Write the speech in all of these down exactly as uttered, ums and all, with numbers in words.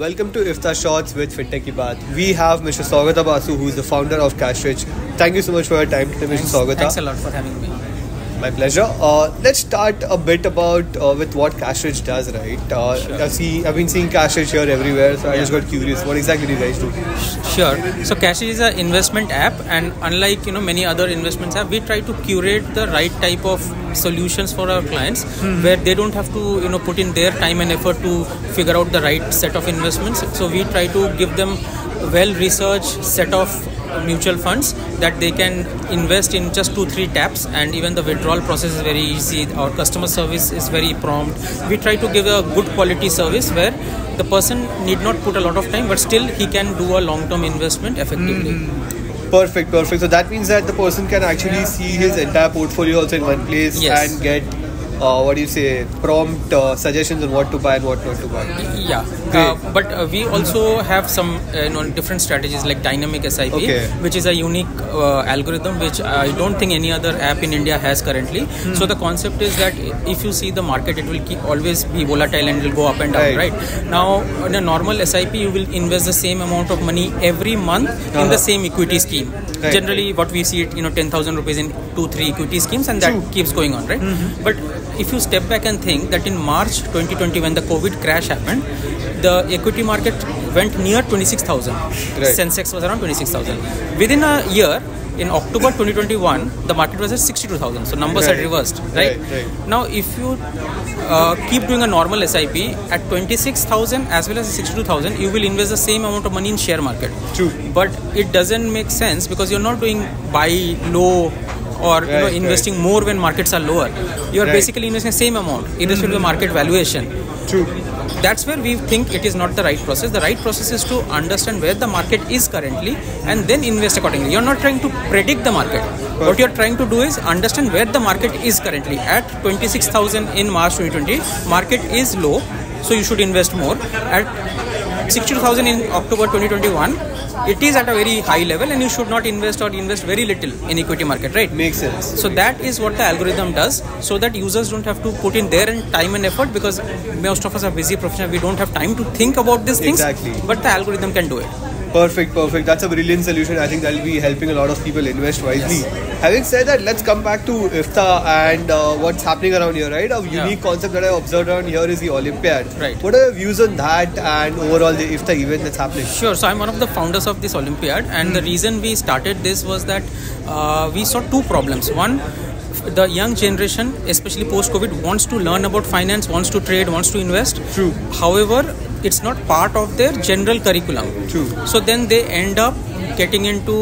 Welcome to Ifta Shorts with Fintech Ki Baat. We have Mister Sougata Basu, who is the founder of CashRich. Thank you so much for your time today, Mister Sougata. Thanks a lot for having me. My pleasure. Uh, let's start a bit about uh, with what CashRich does, right? Uh, sure. I've, see, I've been seeing CashRich here everywhere, so yeah. I just got curious. What exactly do you guys do? Sure. So CashRich is an investment app, and unlike you know many other investments app, we try to curate the right type of solutions for our clients, hmm. where they don't have to you know put in their time and effort to figure out the right set of investments. So we try to give them a well-researched set of mutual funds that they can invest in just two three taps, and even the withdrawal process is very easy. Our customer service is very prompt. We try to give a good quality service where the person need not put a lot of time, but still he can do a long-term investment effectively. Mm-hmm. Perfect, perfect. So that means that the person can actually see his entire portfolio also in one place, yes. and get Uh, what do you say, prompt uh, suggestions on what to buy and what not to buy. Yeah, uh, but uh, we also have some uh, you know, different strategies like dynamic S I P, okay. which is a unique uh, algorithm which I don't think any other app in India has currently. Hmm. So the concept is that if you see the market, it will keep always be volatile and it will go up and down, right? right? Now, in a normal S I P, you will invest the same amount of money every month uh-huh. in the same equity scheme. Right. Generally, what we see, it, you know, ten thousand rupees in two, three equity schemes, and that True. keeps going on, right? Mm-hmm. But if you step back and think that in March twenty twenty, when the COVID crash happened, the equity market went near twenty-six thousand. Right. Sensex was around twenty-six thousand. Within a year, in October twenty twenty-one, the market was at sixty-two thousand. So numbers right. had reversed, right? Right, right? Now, if you uh, keep doing a normal S I P at twenty-six thousand as well as sixty-two thousand, you will invest the same amount of money in share market. True. But it doesn't make sense because you're not doing buy low or right, you know, investing right. more when markets are lower. You are right. basically investing the same amount irrespective mm-hmm. of the market valuation. True. That's where we think it is not the right process. The right process is to understand where the market is currently and then invest accordingly. You're not trying to predict the market. Perfect. What you're trying to do is understand where the market is currently. At twenty-six thousand in March twenty twenty, market is low, so you should invest more. At sixty-two thousand in October twenty twenty-one, it is at a very high level and you should not invest or invest very little in equity market, right? Makes sense. So that is what the algorithm does, so that users don't have to put in their time and effort, because most of us are busy professionals. We don't have time to think about these things, exactly. but the algorithm can do it. Perfect, perfect. That's a brilliant solution. I think that will be helping a lot of people invest wisely. Yes. Having said that, let's come back to IFTA and uh, what's happening around here, right? A unique yeah. concept that I observed around here is the Olympiad. Right. What are your views on that and overall the IFTA event that's happening? Sure. So I'm one of the founders of this Olympiad, and mm. the reason we started this was that uh, we saw two problems. One, the young generation, especially post-COVID, wants to learn about finance, wants to trade, wants to invest. True. However, it's not part of their general curriculum. True. So then they end up getting into,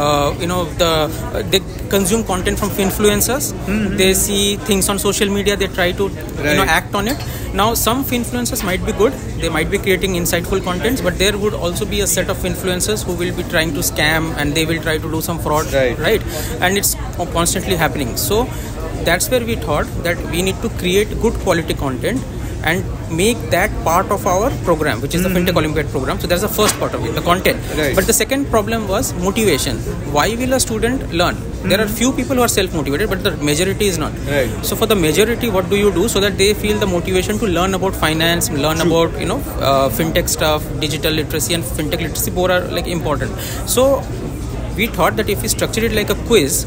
uh, you know, the uh, they consume content from finfluencers. Mm-hmm. They see things on social media. They try to, right. you know, act on it. Now, some finfluencers might be good. They might be creating insightful contents, but there would also be a set of influencers who will be trying to scam, and they will try to do some fraud, right? right? And it's constantly happening. So that's where we thought that we need to create good quality content and make that part of our program, which is mm-hmm. the Fintech Olympiad program. So that's the first part of it, the content. Right. But the second problem was motivation. Why will a student learn? Mm-hmm. There are few people who are self-motivated, but the majority is not. Right. So for the majority, what do you do so that they feel the motivation to learn about finance, learn True. about you know uh, fintech stuff, digital literacy, and fintech literacy both are like important. So we thought that if we structure it like a quiz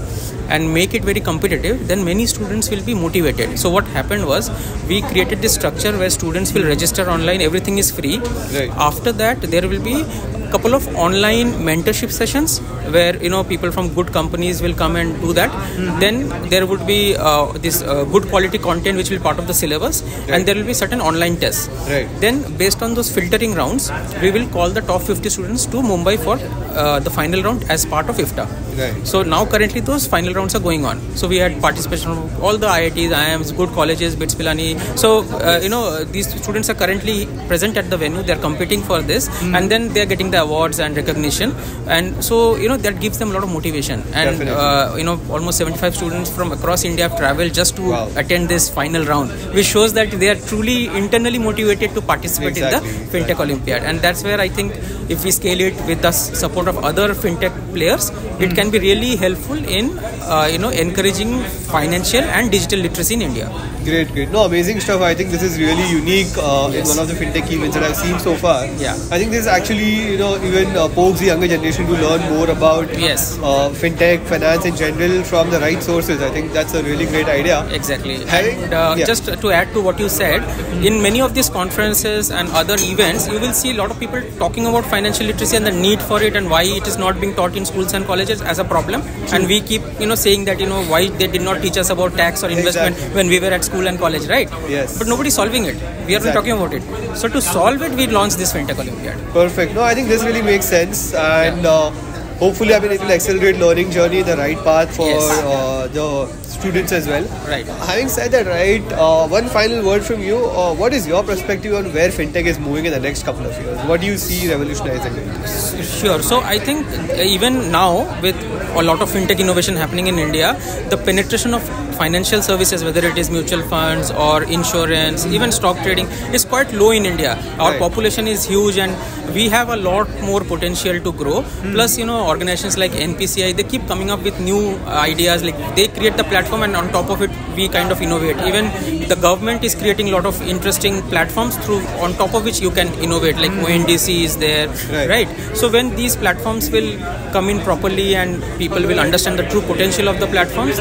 and make it very competitive, then many students will be motivated. So what happened was, we created this structure where students will register online. Everything is free. Right. After that, there will be a couple of online mentorship sessions where you know people from good companies will come and do that. Mm-hmm. Then there would be uh, this uh, good quality content which will be part of the syllabus, right. and there will be certain online tests. Right. Then based on those filtering rounds, we will call the top fifty students to Mumbai for uh, the final round as part of IFTA. Right. So now currently those final rounds are going on. So we had participation from all the I I Ts, I I Ms, good colleges, BITS Pilani. So uh, you know these students are currently present at the venue. They are competing for this, mm. and then they are getting the awards and recognition. And so you know that gives them a lot of motivation. And uh, you know almost seventy-five students from across India have travelled just to wow. attend this final round, which shows that they are truly internally motivated to participate exactly. in the Fintech exactly. Olympiad. And that's where I think if we scale it with the support of other fintech players, mm. it can be really helpful in Uh, you know, encouraging financial and digital literacy in India. Great, great. No, amazing stuff. I think this is really unique uh, yes. in one of the fintech events that I've seen so far. Yeah. I think this actually, you know, even uh, pokes the younger generation to learn more about yes. uh, fintech, finance in general from the right sources. I think that's a really great idea. Exactly. And uh, yeah. just to add to what you said, in many of these conferences and other events, you will see a lot of people talking about financial literacy and the need for it and why it is not being taught in schools and colleges as a problem. True. And we keep, you know, saying that, you know, why they did not teach us about tax or investment exactly. when we were at school and college, right? Yes. But nobody's solving it. We have been exactly. talking about it. So to solve it, we launched this Fintech Olympiad. Perfect. No, I think this really makes sense, and yeah. uh, hopefully, I mean, it will accelerate learning journey, the right path for yes. uh, the students as well. Right. Having said that, right, uh, one final word from you. Uh, what is your perspective on where fintech is moving in the next couple of years? What do you see revolutionizing it? Sure. So I think even now, with a lot of fintech innovation happening in India, the penetration of financial services, whether it is mutual funds or insurance, even stock trading, is quite low in India. Our right. population is huge, and we have a lot more potential to grow. Hmm. Plus, you know, organizations like N P C I, they keep coming up with new ideas. Like, they create the platform, and on top of it we kind of innovate. Even the government is creating a lot of interesting platforms through on top of which you can innovate, like O N D C is there, right. right? So when these platforms will come in properly and people will understand the true potential of the platforms,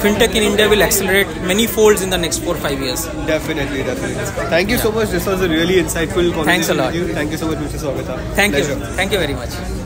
fintech in India will accelerate many folds in the next four or five years. Definitely, definitely. Thank you yeah. so much. This was a really insightful conversation. Thanks a lot. With you. Thank you so much, Mister Sougata. Thank Pleasure. you. Thank you very much.